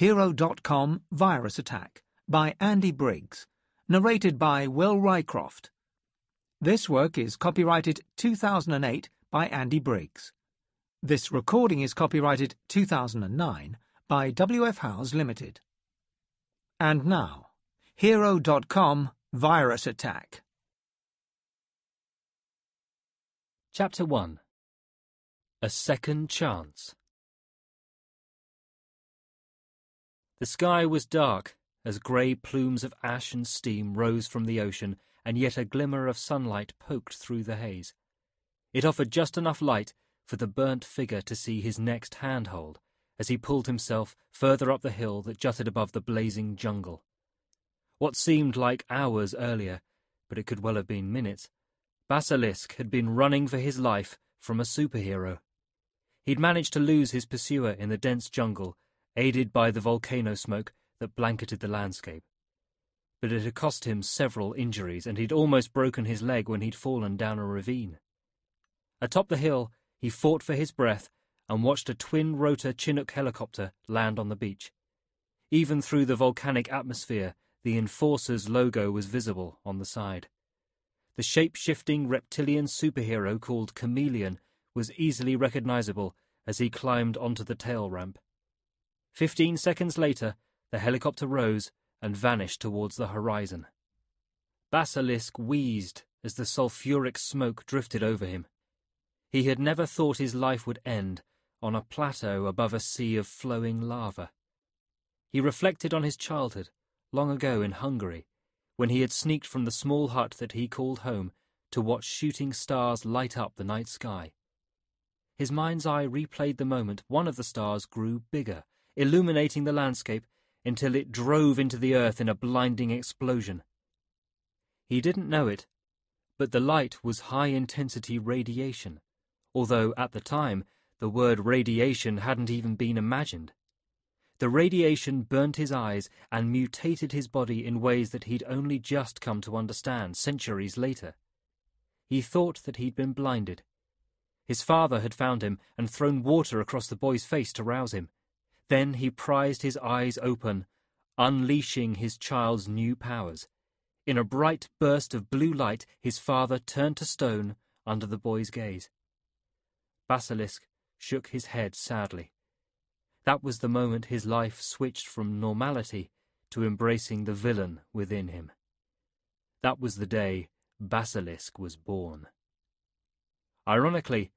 Hero.com Virus Attack by Andy Briggs, narrated by Will Rycroft. This work is copyrighted 2008 by Andy Briggs. This recording is copyrighted 2009 by WF Howes Limited. And now, Hero.com Virus Attack. Chapter 1. A Second Chance. The sky was dark, as grey plumes of ash and steam rose from the ocean, and yet a glimmer of sunlight poked through the haze. It offered just enough light for the burnt figure to see his next handhold, as he pulled himself further up the hill that jutted above the blazing jungle. What seemed like hours earlier, but it could well have been minutes, Basilisk had been running for his life from a superhero. He'd managed to lose his pursuer in the dense jungle, aided by the volcano smoke that blanketed the landscape. But it had cost him several injuries, and he'd almost broken his leg when he'd fallen down a ravine. Atop the hill, he fought for his breath and watched a twin-rotor Chinook helicopter land on the beach. Even through the volcanic atmosphere, the Enforcer's logo was visible on the side. The shape-shifting reptilian superhero called Chameleon was easily recognizable as he climbed onto the tail ramp. 15 seconds later, the helicopter rose and vanished towards the horizon. Basilisk wheezed as the sulphuric smoke drifted over him. He had never thought his life would end on a plateau above a sea of flowing lava. He reflected on his childhood, long ago in Hungary, when he had sneaked from the small hut that he called home to watch shooting stars light up the night sky. His mind's eye replayed the moment one of the stars grew bigger, illuminating the landscape until it drove into the earth in a blinding explosion. He didn't know it, but the light was high-intensity radiation, although at the time the word radiation hadn't even been imagined. The radiation burnt his eyes and mutated his body in ways that he'd only just come to understand centuries later. He thought that he'd been blinded. His father had found him and thrown water across the boy's face to rouse him. Then he prized his eyes open, unleashing his child's new powers. In a bright burst of blue light, his father turned to stone under the boy's gaze. Basilisk shook his head sadly. That was the moment his life switched from normality to embracing the villain within him. That was the day Basilisk was born. Ironically,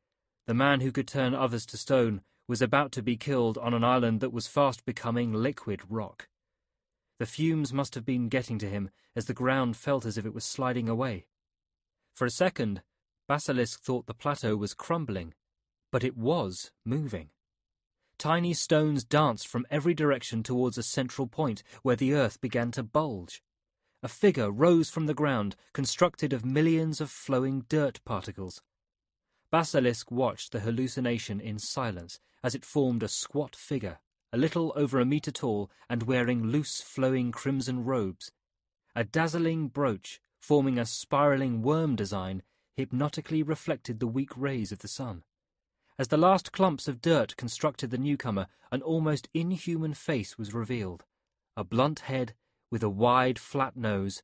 the man who could turn others to stone was about to be killed on an island that was fast becoming liquid rock. The fumes must have been getting to him, as the ground felt as if it was sliding away. For a second, Basilisk thought the plateau was crumbling, but it was moving. Tiny stones danced from every direction towards a central point where the earth began to bulge. A figure rose from the ground, constructed of millions of flowing dirt particles. Basilisk watched the hallucination in silence as it formed a squat figure, a little over a metre tall and wearing loose flowing crimson robes. A dazzling brooch, forming a spiralling worm design, hypnotically reflected the weak rays of the sun. As the last clumps of dirt constructed the newcomer, an almost inhuman face was revealed. A blunt head with a wide, flat nose,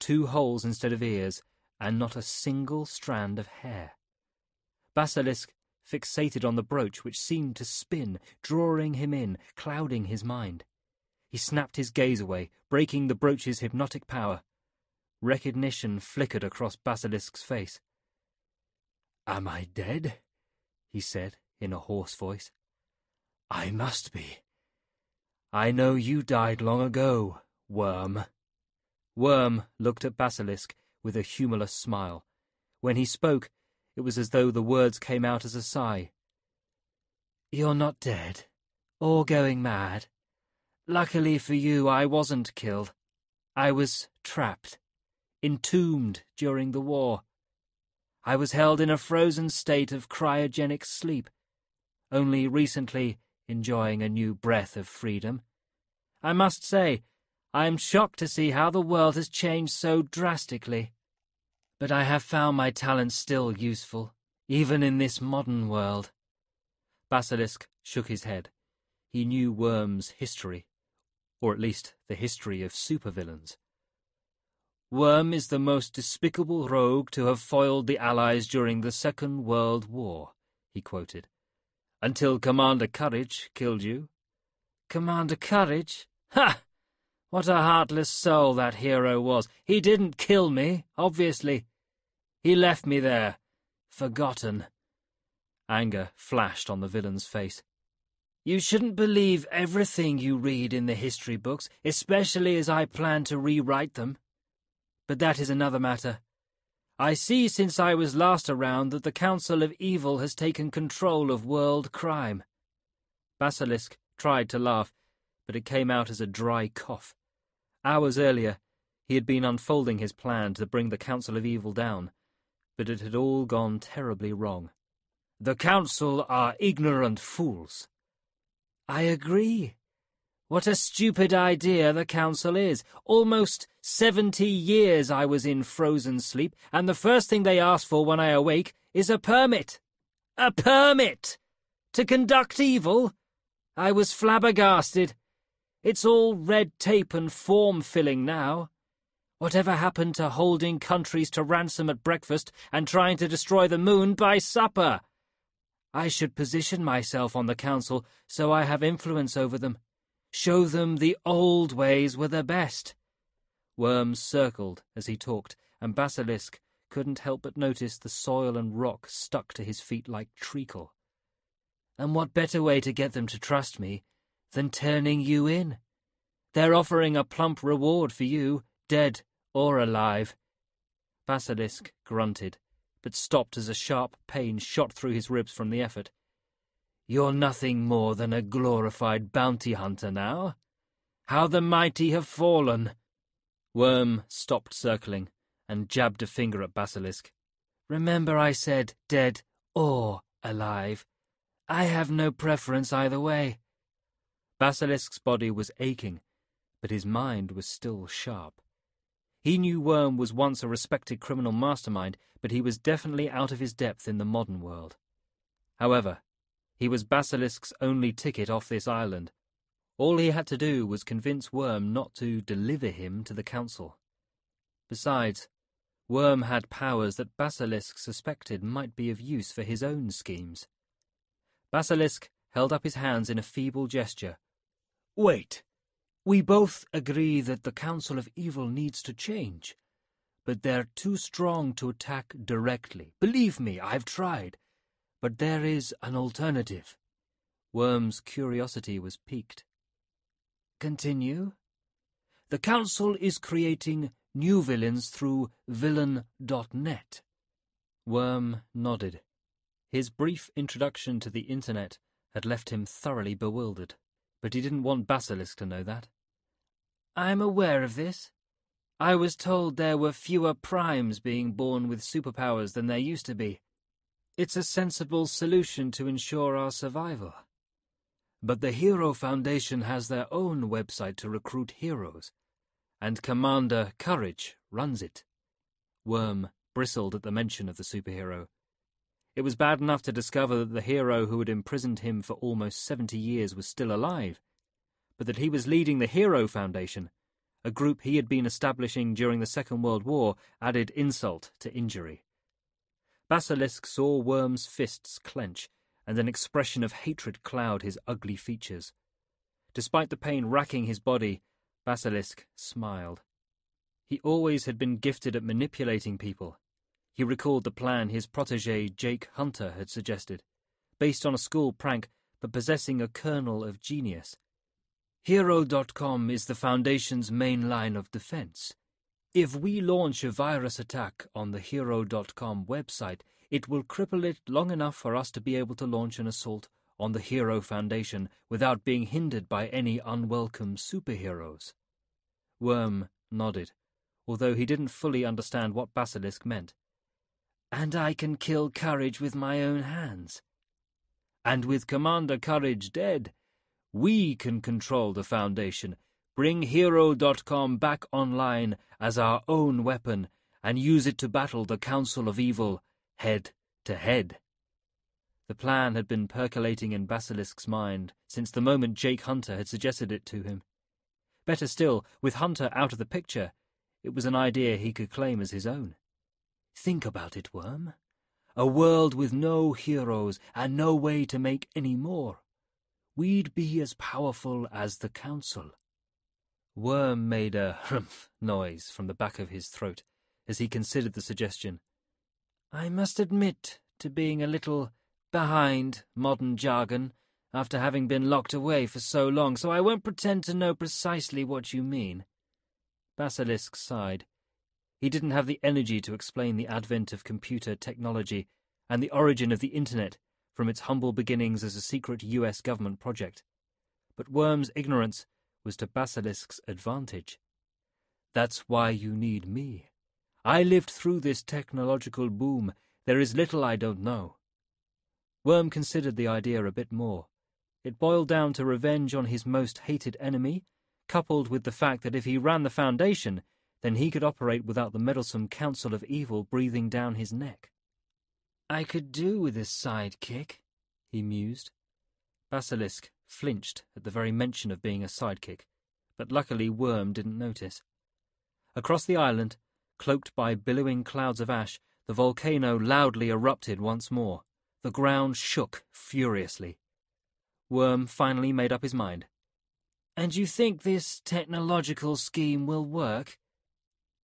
2 holes instead of ears, and not a single strand of hair. Basilisk fixated on the brooch, which seemed to spin, drawing him in, clouding his mind. He snapped his gaze away, breaking the brooch's hypnotic power. Recognition flickered across Basilisk's face. "Am I dead?" he said in a hoarse voice. "I must be. I know you died long ago, Worm." Worm looked at Basilisk with a humorless smile. When he spoke, it was as though the words came out as a sigh. "You're not dead, or going mad. Luckily for you, I wasn't killed. I was trapped, entombed during the war. I was held in a frozen state of cryogenic sleep, only recently enjoying a new breath of freedom. I must say, I am shocked to see how the world has changed so drastically. But I have found my talents still useful, even in this modern world." Basilisk shook his head. He knew Worm's history, or at least the history of supervillains. Worm is the most despicable rogue to have foiled the Allies during the Second World War, he quoted. Until Commander Courage killed you. Commander Courage? Ha! What a heartless soul that hero was. He didn't kill me, obviously. He left me there, forgotten. Anger flashed on the villain's face. You shouldn't believe everything you read in the history books, especially as I plan to rewrite them. But that is another matter. I see since I was last around that the Council of Evil has taken control of world crime. Basilisk tried to laugh, but it came out as a dry cough. Hours earlier, he had been unfolding his plan to bring the Council of Evil down, but it had all gone terribly wrong. The Council are ignorant fools. I agree. What a stupid idea the Council is. Almost 70 years I was in frozen sleep, and the first thing they ask for when I awake is a permit. A permit! To conduct evil? I was flabbergasted. It's all red tape and form-filling now. Whatever happened to holding countries to ransom at breakfast and trying to destroy the moon by supper? I should position myself on the council so I have influence over them. Show them the old ways were the best. Worm circled as he talked, and Basilisk couldn't help but notice the soil and rock stuck to his feet like treacle. And what better way to get them to trust me than turning you in? They're offering a plump reward for you, dead or alive. Basilisk grunted, but stopped as a sharp pain shot through his ribs from the effort. You're nothing more than a glorified bounty hunter now. How the mighty have fallen. Worm stopped circling and jabbed a finger at Basilisk. Remember I said dead or alive. I have no preference either way. Basilisk's body was aching, but his mind was still sharp. He knew Worm was once a respected criminal mastermind, but he was definitely out of his depth in the modern world. However, he was Basilisk's only ticket off this island. All he had to do was convince Worm not to deliver him to the council. Besides, Worm had powers that Basilisk suspected might be of use for his own schemes. Basilisk held up his hands in a feeble gesture. Wait! We both agree that the Council of Evil needs to change, but they're too strong to attack directly. Believe me, I've tried, but there is an alternative. Worm's curiosity was piqued. Continue. The Council is creating new villains through villain.net. Worm nodded. His brief introduction to the internet had left him thoroughly bewildered. But he didn't want Basilisk to know that. I'm aware of this. I was told there were fewer primes being born with superpowers than there used to be. It's a sensible solution to ensure our survival. But the Hero Foundation has their own website to recruit heroes, and Commander Courage runs it. Worm bristled at the mention of the superhero. It was bad enough to discover that the hero who had imprisoned him for almost 70 years was still alive, but that he was leading the Hero Foundation, a group he had been establishing during the Second World War, added insult to injury. Basilisk saw Worm's fists clench, and an expression of hatred cloud his ugly features. Despite the pain racking his body, Basilisk smiled. He always had been gifted at manipulating people. He recalled the plan his protégé Jake Hunter had suggested, based on a school prank but possessing a kernel of genius. Hero.com is the Foundation's main line of defense. If we launch a virus attack on the Hero.com website, it will cripple it long enough for us to be able to launch an assault on the Hero Foundation without being hindered by any unwelcome superheroes. Worm nodded, although he didn't fully understand what Basilisk meant. And I can kill Courage with my own hands. And with Commander Courage dead, we can control the Foundation, bring Hero.com back online as our own weapon, and use it to battle the Council of Evil head to head. The plan had been percolating in Basilisk's mind since the moment Jake Hunter had suggested it to him. Better still, with Hunter out of the picture, it was an idea he could claim as his own. Think about it, Worm. A world with no heroes and no way to make any more. We'd be as powerful as the Council. Worm made a hrumph noise from the back of his throat as he considered the suggestion. I must admit to being a little behind modern jargon after having been locked away for so long, so I won't pretend to know precisely what you mean. Basilisk sighed. He didn't have the energy to explain the advent of computer technology and the origin of the Internet from its humble beginnings as a secret US government project. But Worm's ignorance was to Basilisk's advantage. That's why you need me. I lived through this technological boom. There is little I don't know. Worm considered the idea a bit more. It boiled down to revenge on his most hated enemy, coupled with the fact that if he ran the Foundation, then he could operate without the meddlesome Council of Evil breathing down his neck. I could do with a sidekick, he mused. Basilisk flinched at the very mention of being a sidekick, but luckily Worm didn't notice. Across the island, cloaked by billowing clouds of ash, the volcano loudly erupted once more. The ground shook furiously. Worm finally made up his mind. And you think this technological scheme will work?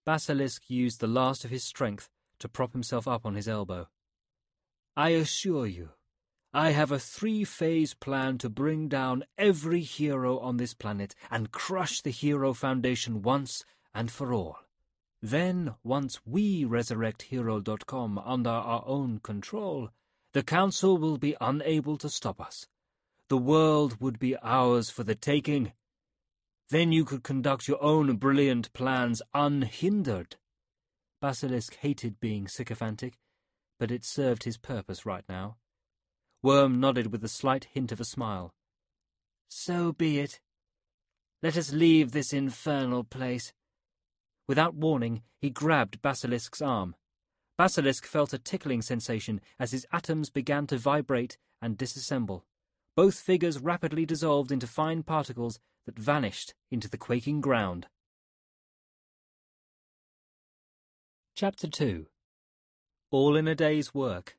Basilisk used the last of his strength to prop himself up on his elbow. I assure you, I have a 3-phase plan to bring down every hero on this planet and crush the Hero Foundation once and for all. Then, once we resurrect Hero.com under our own control, the Council will be unable to stop us. The world would be ours for the taking. Then you could conduct your own brilliant plans unhindered. Basilisk hated being sycophantic, but it served his purpose right now. Worm nodded with a slight hint of a smile. So be it. Let us leave this infernal place. Without warning, he grabbed Basilisk's arm. Basilisk felt a tickling sensation as his atoms began to vibrate and disassemble. Both figures rapidly dissolved into fine particles that vanished into the quaking ground. Chapter 2. All in a Day's Work.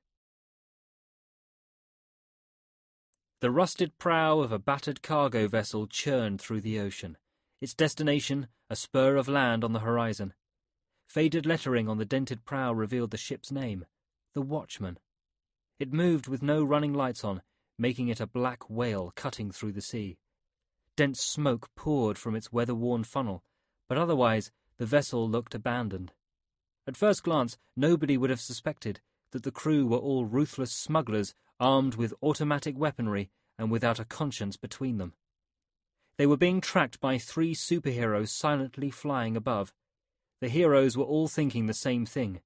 The rusted prow of a battered cargo vessel churned through the ocean, its destination a spur of land on the horizon. Faded lettering on the dented prow revealed the ship's name, the Watchman. It moved with no running lights on, making it a black whale cutting through the sea. Dense smoke poured from its weather-worn funnel, but otherwise the vessel looked abandoned. At first glance, nobody would have suspected that the crew were all ruthless smugglers armed with automatic weaponry and without a conscience between them. They were being tracked by 3 superheroes silently flying above. The heroes were all thinking the same thing.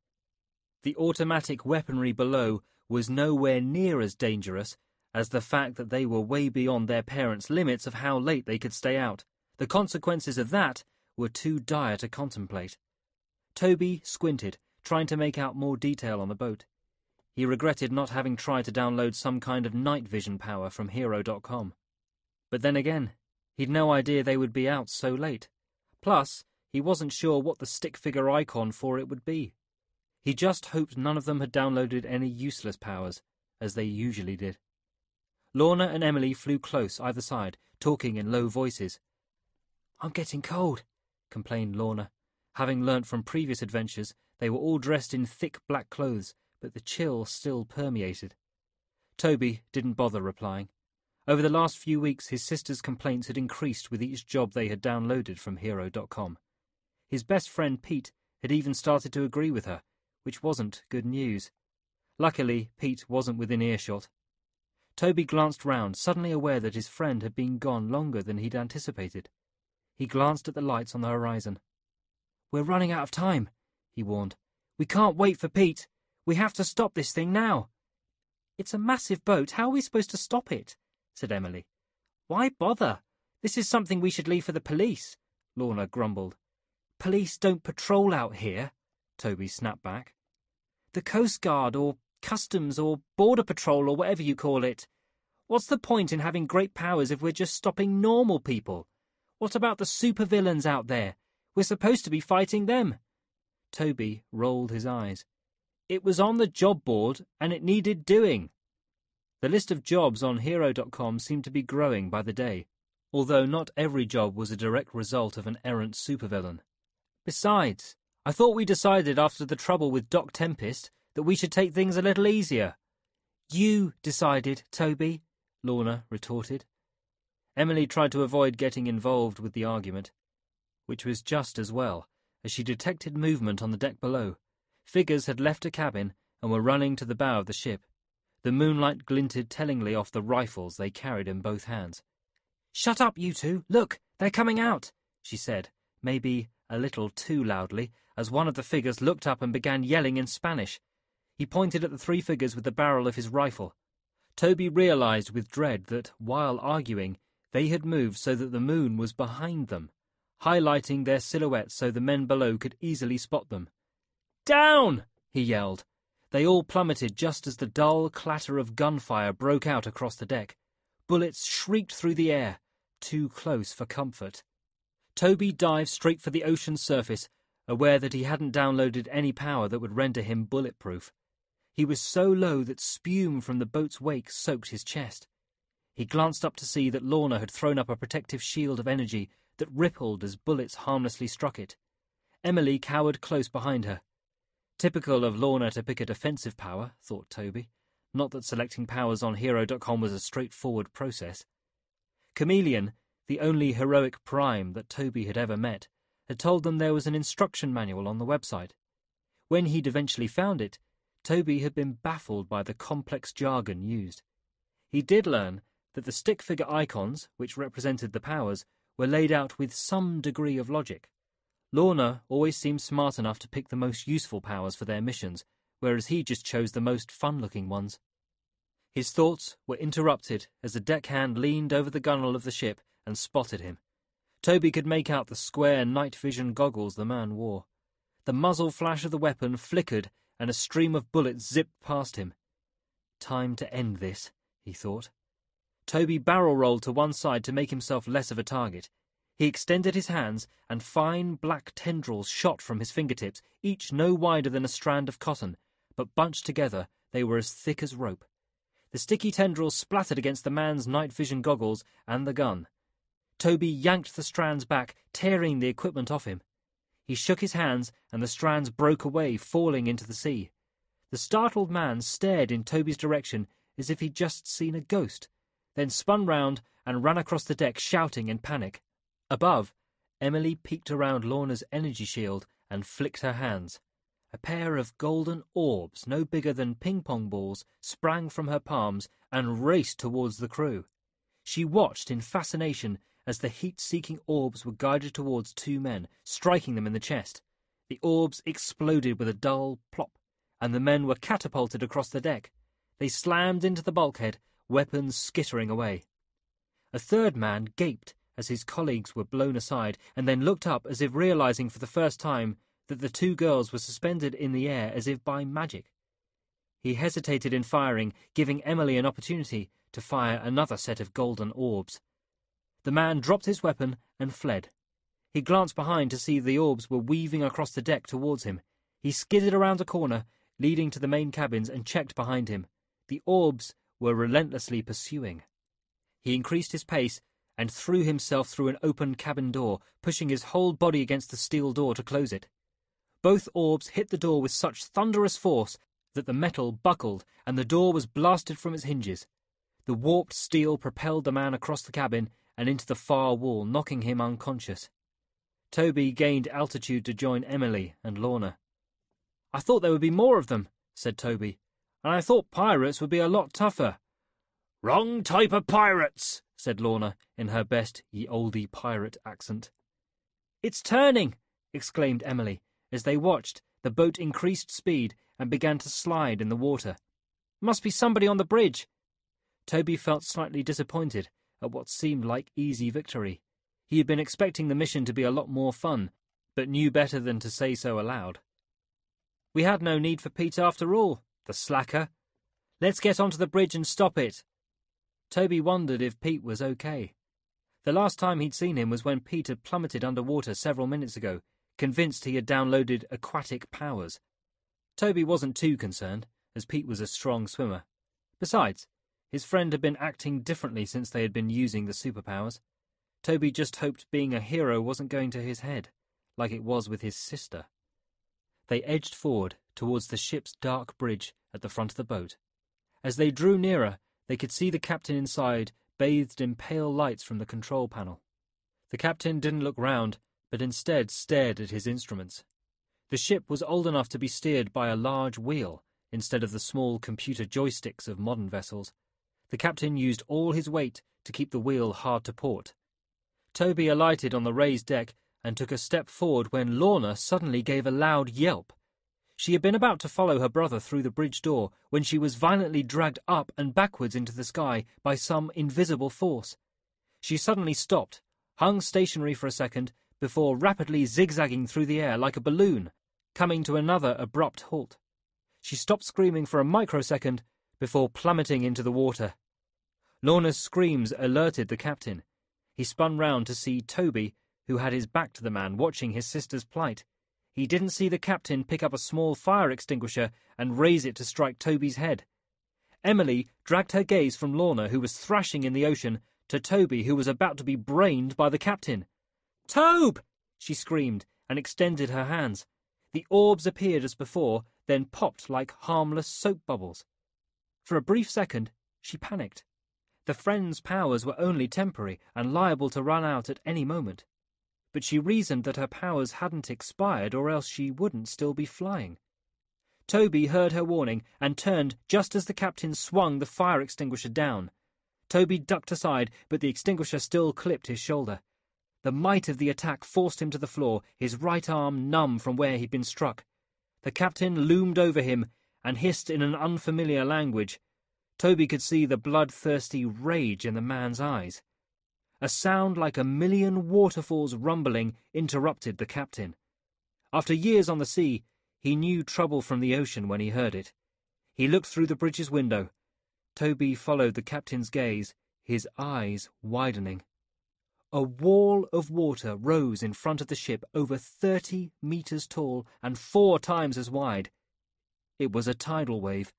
The automatic weaponry below was nowhere near as dangerous as the fact that they were way beyond their parents' limits of how late they could stay out. The consequences of that were too dire to contemplate. Toby squinted, trying to make out more detail on the boat. He regretted not having tried to download some kind of night vision power from Hero.com. But then again, he'd no idea they would be out so late. Plus, he wasn't sure what the stick-figure icon for it would be. He just hoped none of them had downloaded any useless powers, as they usually did. Lorna and Emily flew close either side, talking in low voices. "I'm getting cold," complained Lorna. Having learnt from previous adventures, they were all dressed in thick black clothes, but the chill still permeated. Toby didn't bother replying. Over the last few weeks, his sister's complaints had increased with each job they had downloaded from Hero.com. His best friend Pete had even started to agree with her, which wasn't good news. Luckily, Pete wasn't within earshot. Toby glanced round, suddenly aware that his friend had been gone longer than he'd anticipated. He glanced at the lights on the horizon. "We're running out of time," he warned. "We can't wait for Pete. We have to stop this thing now." "It's a massive boat. How are we supposed to stop it?" said Emily. "Why bother? This is something we should leave for the police," Lorna grumbled. "Police don't patrol out here," Toby snapped back. "The Coast Guard or Customs or Border Patrol or whatever you call it. What's the point in having great powers if we're just stopping normal people? What about the supervillains out there? We're supposed to be fighting them." Toby rolled his eyes. "It was on the job board, and it needed doing." The list of jobs on Hero.com seemed to be growing by the day, although not every job was a direct result of an errant supervillain. "Besides, I thought we decided after the trouble with Doc Tempest that we should take things a little easier." "You decided, Toby," Lorna retorted. Emily tried to avoid getting involved with the argument, which was just as well, as she detected movement on the deck below. Figures had left a cabin and were running to the bow of the ship. The moonlight glinted tellingly off the rifles they carried in both hands. "Shut up, you two! Look, they're coming out!" she said, maybe a little too loudly, as one of the figures looked up and began yelling in Spanish. He pointed at the three figures with the barrel of his rifle. Toby realized with dread that, while arguing, they had moved so that the moon was behind them, highlighting their silhouettes so the men below could easily spot them. "Down!" he yelled. They all plummeted just as the dull clatter of gunfire broke out across the deck. Bullets shrieked through the air, too close for comfort. Toby dived straight for the ocean surface, aware that he hadn't downloaded any power that would render him bulletproof. He was so low that spume from the boat's wake soaked his chest. He glanced up to see that Lorna had thrown up a protective shield of energy that rippled as bullets harmlessly struck it. Emily cowered close behind her. Typical of Lorna to pick a defensive power, thought Toby. Not that selecting powers on Hero.com was a straightforward process. Chameleon, the only heroic prime that Toby had ever met, had told them there was an instruction manual on the website. When he'd eventually found it, Toby had been baffled by the complex jargon used. He did learn that the stick figure icons, which represented the powers, were laid out with some degree of logic. Lorna always seemed smart enough to pick the most useful powers for their missions, whereas he just chose the most fun-looking ones. His thoughts were interrupted as the deckhand leaned over the gunwale of the ship and spotted him. Toby could make out the square night-vision goggles the man wore. The muzzle flash of the weapon flickered and a stream of bullets zipped past him. "Time to end this," he thought. Toby barrel-rolled to one side to make himself less of a target. He extended his hands, and fine black tendrils shot from his fingertips, each no wider than a strand of cotton, but bunched together they were as thick as rope. The sticky tendrils splattered against the man's night vision goggles and the gun. Toby yanked the strands back, tearing the equipment off him. He shook his hands, and the strands broke away, falling into the sea. The startled man stared in Toby's direction as if he'd just seen a ghost, then spun round and ran across the deck, shouting in panic. Above, Emily peeked around Lorna's energy shield and flicked her hands. A pair of golden orbs, no bigger than ping-pong balls, sprang from her palms and raced towards the crew. She watched in fascination as the heat-seeking orbs were guided towards two men, striking them in the chest. The orbs exploded with a dull plop, and the men were catapulted across the deck. They slammed into the bulkhead, weapons skittering away. A third man gaped as his colleagues were blown aside, and then looked up as if realizing for the first time that the two girls were suspended in the air as if by magic. He hesitated in firing, giving Emily an opportunity to fire another set of golden orbs. The man dropped his weapon and fled. He glanced behind to see the orbs were weaving across the deck towards him. He skidded around a corner, leading to the main cabins, and checked behind him. The orbs were relentlessly pursuing. He increased his pace, and threw himself through an open cabin door, pushing his whole body against the steel door to close it. Both orbs hit the door with such thunderous force that the metal buckled and the door was blasted from its hinges. The warped steel propelled the man across the cabin and into the far wall, knocking him unconscious. Toby gained altitude to join Emily and Lorna. "I thought there would be more of them," said Toby, "and I thought pirates would be a lot tougher." "Wrong type of pirates," said Lorna, in her best ye olde pirate accent. "It's turning!" exclaimed Emily. As they watched, the boat increased speed and began to slide in the water. "Must be somebody on the bridge." Toby felt slightly disappointed at what seemed like easy victory. He had been expecting the mission to be a lot more fun, but knew better than to say so aloud. "We had no need for Pete after all, the slacker. Let's get onto the bridge and stop it." Toby wondered if Pete was okay. The last time he'd seen him was when Pete had plummeted underwater several minutes ago, convinced he had downloaded aquatic powers. Toby wasn't too concerned, as Pete was a strong swimmer. Besides, his friend had been acting differently since they had been using the superpowers. Toby just hoped being a hero wasn't going to his head, like it was with his sister. They edged forward towards the ship's dark bridge at the front of the boat. As they drew nearer, they could see the captain inside, bathed in pale lights from the control panel. The captain didn't look round, but instead stared at his instruments. The ship was old enough to be steered by a large wheel, instead of the small computer joysticks of modern vessels. The captain used all his weight to keep the wheel hard to port. Toby alighted on the raised deck and took a step forward when Lorna suddenly gave a loud yelp. She had been about to follow her brother through the bridge door when she was violently dragged up and backwards into the sky by some invisible force. She suddenly stopped, hung stationary for a second, before rapidly zigzagging through the air like a balloon, coming to another abrupt halt. She stopped screaming for a microsecond before plummeting into the water. Lorna's screams alerted the captain. He spun round to see Toby, who had his back to the man, watching his sister's plight. He didn't see the captain pick up a small fire extinguisher and raise it to strike Toby's head. Emily dragged her gaze from Lorna, who was thrashing in the ocean, to Toby, who was about to be brained by the captain. "Tobe!" she screamed, and extended her hands. The orbs appeared as before, then popped like harmless soap bubbles. For a brief second, she panicked. The friend's powers were only temporary and liable to run out at any moment. But she reasoned that her powers hadn't expired, or else she wouldn't still be flying. Toby heard her warning and turned just as the captain swung the fire extinguisher down. Toby ducked aside, but the extinguisher still clipped his shoulder. The might of the attack forced him to the floor, his right arm numb from where he'd been struck. The captain loomed over him and hissed in an unfamiliar language. Toby could see the bloodthirsty rage in the man's eyes. A sound like a million waterfalls rumbling interrupted the captain. After years on the sea, he knew trouble from the ocean when he heard it. He looked through the bridge's window. Toby followed the captain's gaze, his eyes widening. A wall of water rose in front of the ship, over 30 meters tall and 4 times as wide. It was a tidal wave,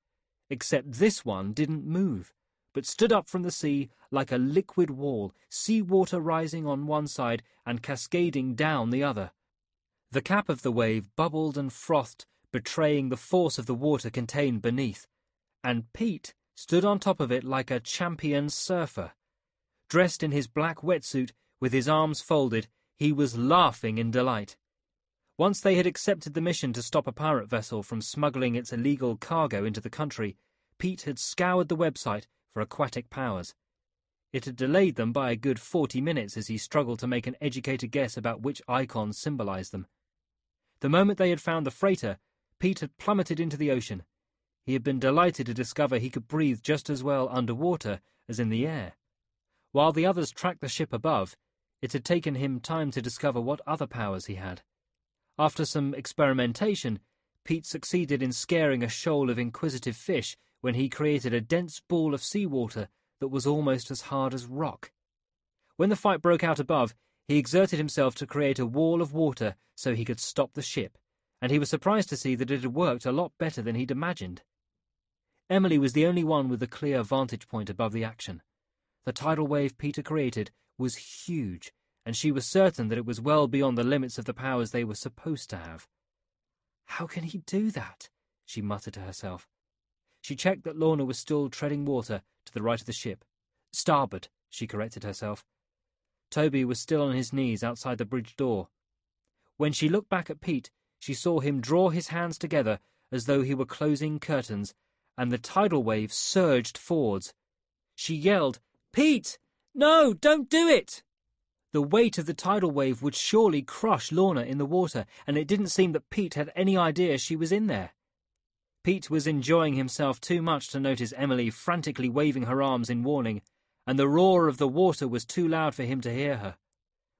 except this one didn't move, but stood up from the sea like a liquid wall, sea-water rising on one side and cascading down the other. The cap of the wave bubbled and frothed, betraying the force of the water contained beneath, and Pete stood on top of it like a champion surfer. Dressed in his black wetsuit, with his arms folded, he was laughing in delight. Once they had accepted the mission to stop a pirate vessel from smuggling its illegal cargo into the country, Pete had scoured the website for aquatic powers. It had delayed them by a good 40 minutes as he struggled to make an educated guess about which icons symbolized them. The moment they had found the freighter, Pete had plummeted into the ocean. He had been delighted to discover he could breathe just as well underwater as in the air. While the others tracked the ship above, it had taken him time to discover what other powers he had. After some experimentation, Pete succeeded in scaring a shoal of inquisitive fish when he created a dense ball of seawater that was almost as hard as rock. When the fight broke out above, he exerted himself to create a wall of water so he could stop the ship, and he was surprised to see that it had worked a lot better than he'd imagined. Emily was the only one with a clear vantage point above the action. The tidal wave Peter created was huge, and she was certain that it was well beyond the limits of the powers they were supposed to have. "How can he do that?" she muttered to herself. She checked that Lorna was still treading water to the right of the ship. "Starboard," she corrected herself. Toby was still on his knees outside the bridge door. When she looked back at Pete, she saw him draw his hands together as though he were closing curtains, and the tidal wave surged forwards. She yelled, "Pete! No, don't do it!" The weight of the tidal wave would surely crush Lorna in the water, and it didn't seem that Pete had any idea she was in there. Pete was enjoying himself too much to notice Emily frantically waving her arms in warning, and the roar of the water was too loud for him to hear her.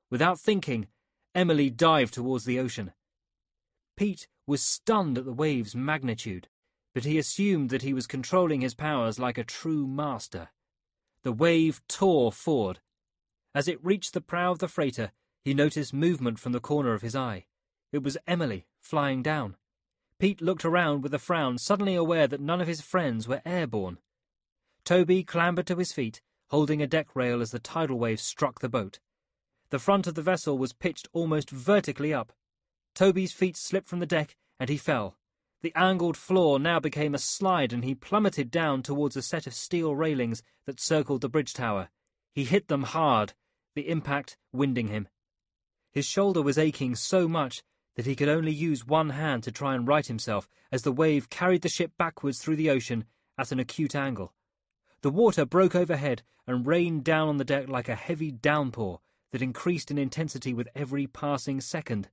Without thinking, Emily dived towards the ocean. Pete was stunned at the wave's magnitude, but he assumed that he was controlling his powers like a true master. The wave tore forward. As it reached the prow of the freighter, he noticed movement from the corner of his eye. It was Emily, flying down. Pete looked around with a frown, suddenly aware that none of his friends were airborne. Toby clambered to his feet, holding a deck rail as the tidal wave struck the boat. The front of the vessel was pitched almost vertically up. Toby's feet slipped from the deck, and he fell. The angled floor now became a slide, and he plummeted down towards a set of steel railings that circled the bridge tower. He hit them hard, the impact winding him. His shoulder was aching so much that he could only use one hand to try and right himself as the wave carried the ship backwards through the ocean at an acute angle. The water broke overhead and rained down on the deck like a heavy downpour that increased in intensity with every passing second.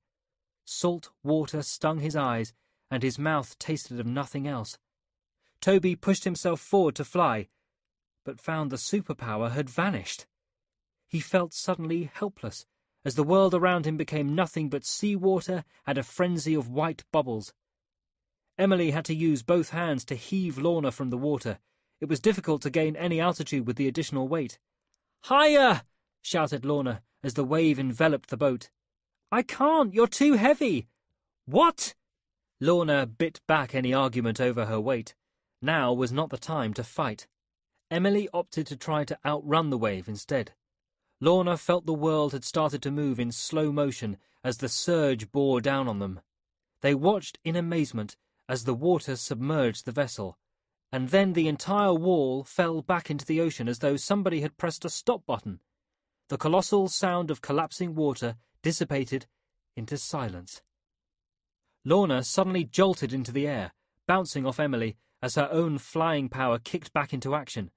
Salt water stung his eyes, and his mouth tasted of nothing else. Toby pushed himself forward to fly, but found the superpower had vanished. He felt suddenly helpless, as the world around him became nothing but sea-water and a frenzy of white bubbles. Emily had to use both hands to heave Lorna from the water. It was difficult to gain any altitude with the additional weight. "Higher!" shouted Lorna, as the wave enveloped the boat. "I can't! You're too heavy!" "What?" Lorna bit back any argument over her weight. Now was not the time to fight. Emily opted to try to outrun the wave instead. Lorna felt the world had started to move in slow motion as the surge bore down on them. They watched in amazement as the water submerged the vessel, and then the entire wall fell back into the ocean as though somebody had pressed a stop button. The colossal sound of collapsing water dissipated into silence. Lorna suddenly jolted into the air, bouncing off Emily as her own flying power kicked back into action.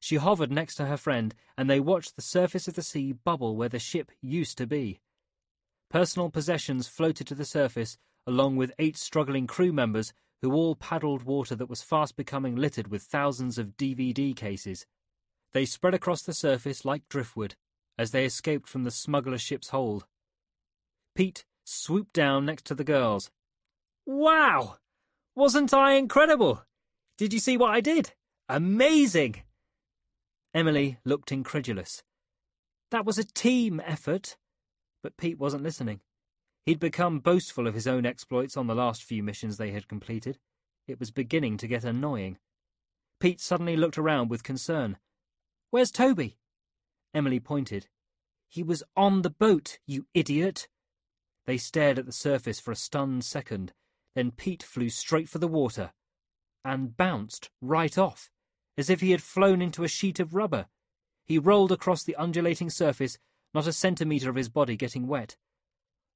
She hovered next to her friend, and they watched the surface of the sea bubble where the ship used to be. Personal possessions floated to the surface, along with 8 struggling crew members who all paddled water that was fast becoming littered with thousands of DVD cases. They spread across the surface like driftwood as they escaped from the smuggler ship's hold. Pete swooped down next to the girls. "Wow! Wasn't I incredible? Did you see what I did? Amazing!" Emily looked incredulous. "That was a team effort." But Pete wasn't listening. He'd become boastful of his own exploits on the last few missions they had completed. It was beginning to get annoying. Pete suddenly looked around with concern. "Where's Toby?" Emily pointed. "He was on the boat, you idiot." They stared at the surface for a stunned second. Then Pete flew straight for the water and bounced right off, as if he had flown into a sheet of rubber. He rolled across the undulating surface, not a centimetre of his body getting wet.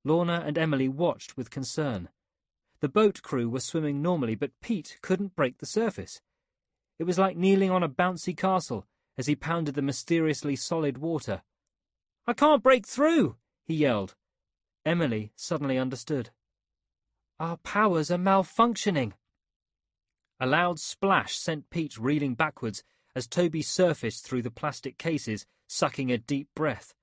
Lorna and Emily watched with concern. The boat crew were swimming normally, but Pete couldn't break the surface. It was like kneeling on a bouncy castle as he pounded the mysteriously solid water. "I can't break through!" he yelled. Emily suddenly understood. "Our powers are malfunctioning." A loud splash sent Pete reeling backwards as Toby surfaced through the plastic cases, sucking a deep breath.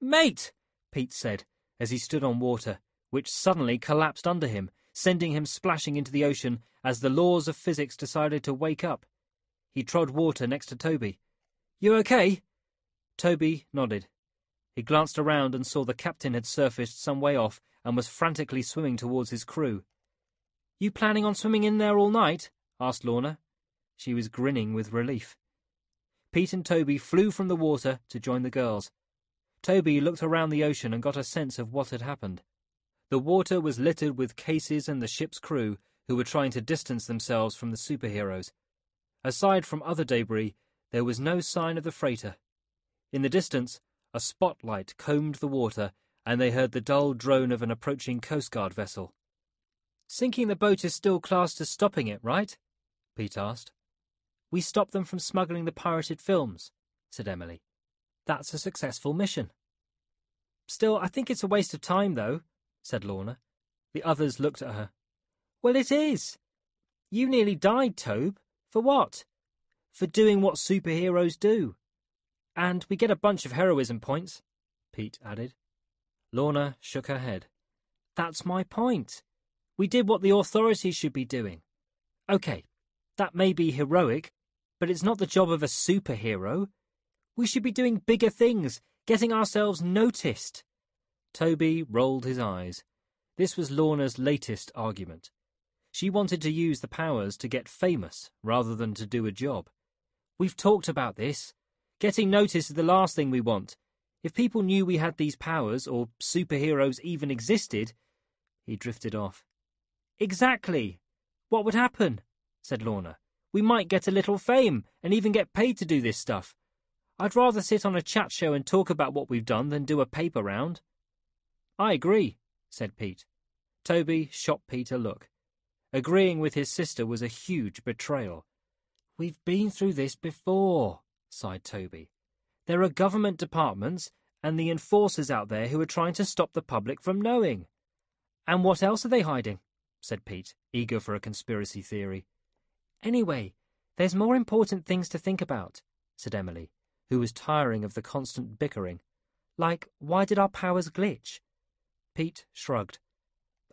"Mate!" Pete said, as he stood on water, which suddenly collapsed under him, sending him splashing into the ocean as the laws of physics decided to wake up. He trod water next to Toby. "You okay?" Toby nodded. He glanced around and saw the captain had surfaced some way off and was frantically swimming towards his crew. "You planning on swimming in there all night?" asked Lorna. She was grinning with relief. Pete and Toby flew from the water to join the girls. Toby looked around the ocean and got a sense of what had happened. The water was littered with cases and the ship's crew, who were trying to distance themselves from the superheroes. Aside from other debris, there was no sign of the freighter. In the distance, a spotlight combed the water, and they heard the dull drone of an approaching Coast Guard vessel. "Sinking the boat is still classed as stopping it, right?" Pete asked. "We stopped them from smuggling the pirated films," said Emily. "That's a successful mission." "Still, I think it's a waste of time, though," said Lorna. The others looked at her. "Well, it is. You nearly died, Tobe. For what?" "For doing what superheroes do." "And we get a bunch of heroism points," Pete added. Lorna shook her head. "That's my point. We did what the authorities should be doing. Okay, that may be heroic, but it's not the job of a superhero. We should be doing bigger things, Getting ourselves noticed." Toby rolled his eyes. This was Lorna's latest argument. She wanted to use the powers to get famous rather than to do a job. "We've talked about this. Getting noticed is the last thing we want. If people knew we had these powers, or superheroes even existed..." He drifted off. "Exactly. What would happen?" said Lorna. "We might get a little fame, and even get paid to do this stuff. I'd rather sit on a chat show and talk about what we've done than do a paper round." "I agree," said Pete. Toby shot Pete a look. Agreeing with his sister was a huge betrayal. "We've been through this before," sighed Toby. "There are government departments and the enforcers out there who are trying to stop the public from knowing." "And what else are they hiding?" said Pete, eager for a conspiracy theory. "Anyway, there's more important things to think about," said Emily, who was tiring of the constant bickering. "Like, why did our powers glitch?" Pete shrugged.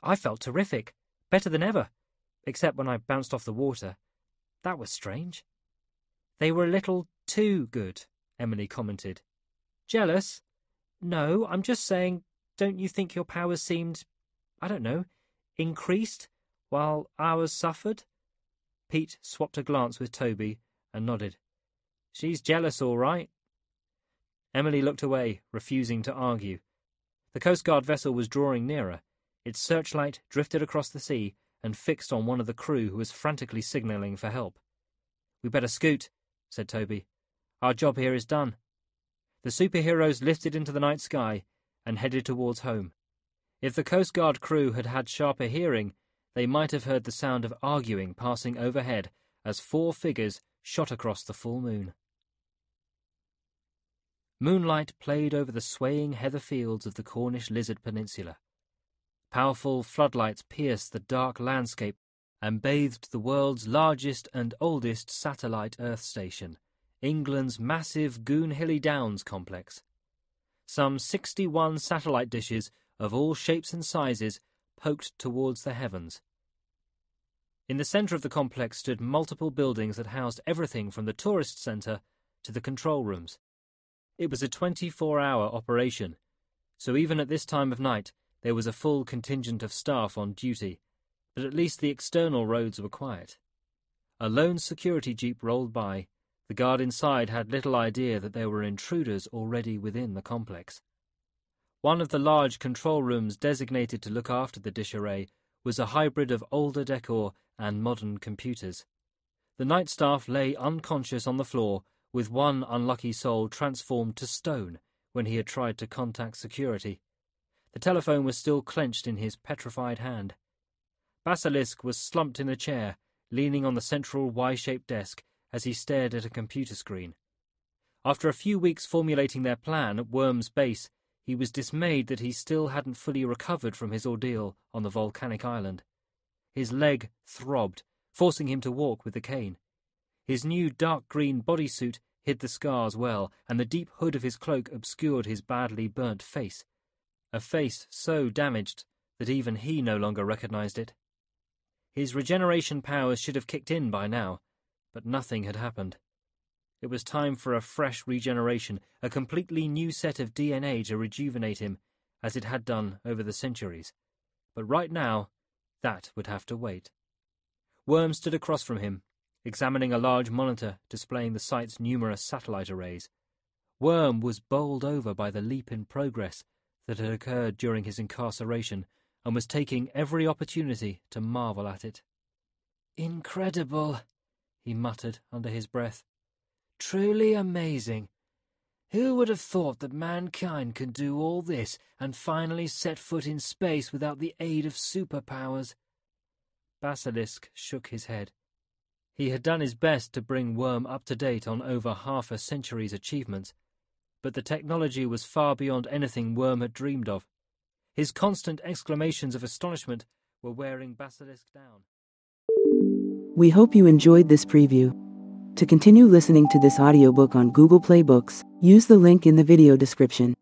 "I felt terrific, better than ever, except when I bounced off the water. That was strange." "They were a little too good," Emily commented. "Jealous? No, I'm just saying, don't you think your powers seemed, I don't know, increased while ours suffered?" Pete swapped a glance with Toby and nodded. "She's jealous, all right." Emily looked away, refusing to argue. The Coast Guard vessel was drawing nearer. Its searchlight drifted across the sea and fixed on one of the crew who was frantically signalling for help. "We better scoot," said Toby. "Our job here is done." The superheroes lifted into the night sky and headed towards home. If the Coast Guard crew had had sharper hearing, they might have heard the sound of arguing passing overhead as four figures shot across the full moon. Moonlight played over the swaying heather fields of the Cornish Lizard Peninsula. Powerful floodlights pierced the dark landscape and bathed the world's largest and oldest satellite Earth station, England's massive Goonhilly Downs complex. Some 61 satellite dishes of all shapes and sizes poked towards the heavens. In the centre of the complex stood multiple buildings that housed everything from the tourist centre to the control rooms. It was a 24-hour operation, so even at this time of night there was a full contingent of staff on duty, but at least the external roads were quiet. A lone security jeep rolled by. The guard inside had little idea that there were intruders already within the complex. One of the large control rooms designated to look after the disarray was a hybrid of older decor and modern computers. The night staff lay unconscious on the floor, with one unlucky soul transformed to stone when he had tried to contact security. The telephone was still clenched in his petrified hand. Basilisk was slumped in a chair, leaning on the central Y-shaped desk as he stared at a computer screen. After a few weeks formulating their plan at Worm's base, he was dismayed that he still hadn't fully recovered from his ordeal on the volcanic island. His leg throbbed, forcing him to walk with the cane. His new dark green bodysuit hid the scars well, and the deep hood of his cloak obscured his badly burnt face, a face so damaged that even he no longer recognized it. His regeneration powers should have kicked in by now, but nothing had happened. It was time for a fresh regeneration, a completely new set of DNA to rejuvenate him, as it had done over the centuries. But right now, that would have to wait. Worm stood across from him, examining a large monitor displaying the site's numerous satellite arrays. Worm was bowled over by the leap in progress that had occurred during his incarceration and was taking every opportunity to marvel at it. "Incredible," he muttered under his breath. "Truly amazing. Who would have thought that mankind could do all this and finally set foot in space without the aid of superpowers?" Basilisk shook his head. He had done his best to bring Worm up to date on over half a century's achievements, but the technology was far beyond anything Worm had dreamed of. His constant exclamations of astonishment were wearing Basilisk down. We hope you enjoyed this preview. To continue listening to this audiobook on Google Play Books, use the link in the video description.